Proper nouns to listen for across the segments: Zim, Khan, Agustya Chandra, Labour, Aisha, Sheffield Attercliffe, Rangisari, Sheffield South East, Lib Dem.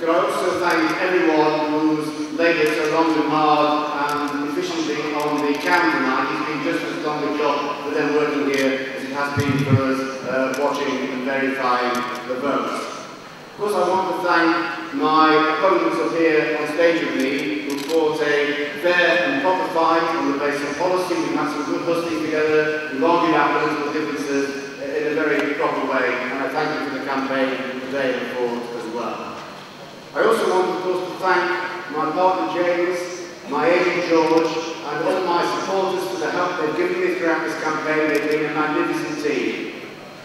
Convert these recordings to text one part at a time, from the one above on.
Can I also thank everyone whose leggings are long and hard and efficiently on the cam tonight. He's been just as long a job for them working here as it has been for us watching and verifying the votes. Of course, I want to thank my opponents up here on stage with me who fought a fair and proper fight on the basis of policy. We've had some good hustling together, we've argued our political differences in a very proper way, and I thank you for the campaign today and forward as well. I also want, of course, to thank my partner James, my agent George, and all my supporters for the help they've given me throughout this campaign. They've been a magnificent team.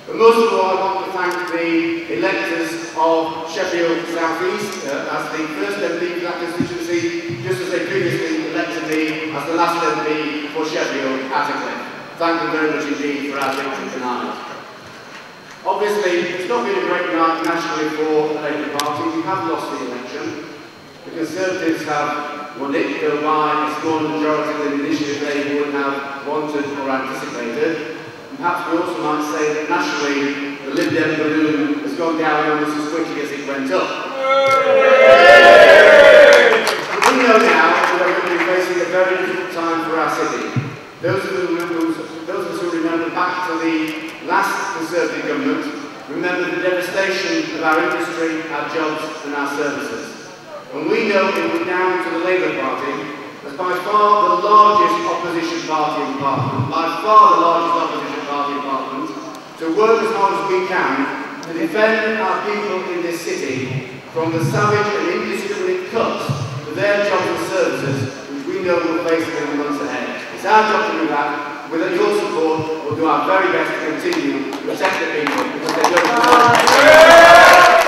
But most of all, I want to thank the electors of Sheffield South East as the first MP for that constituency, just as they previously elected me as the last MP for Sheffield Attercliffe. Thank you very much indeed for our victory tonight. Obviously, it's not been a great night nationally for the Labour Party. We have lost the election. The Conservatives have won it, though by a small majority than initially they would have wanted or anticipated. Perhaps we also might say that nationally, the Lib Dem balloon has gone down almost as quickly as it went up. But we know now that we're going to be facing a very difficult time for our city. Those of us who remember back to the last Conservative government remember the devastation of our industry, our jobs and our services. And we know it went down to the Labour Party as by far the largest opposition party in Parliament, to work as hard as we can to defend our people in this city from the savage and indiscriminate cuts to their jobs and services which we know will face in the months ahead. It's our job to do that. Without your support, we'll do our very best to continue to protect the people because they don't want to.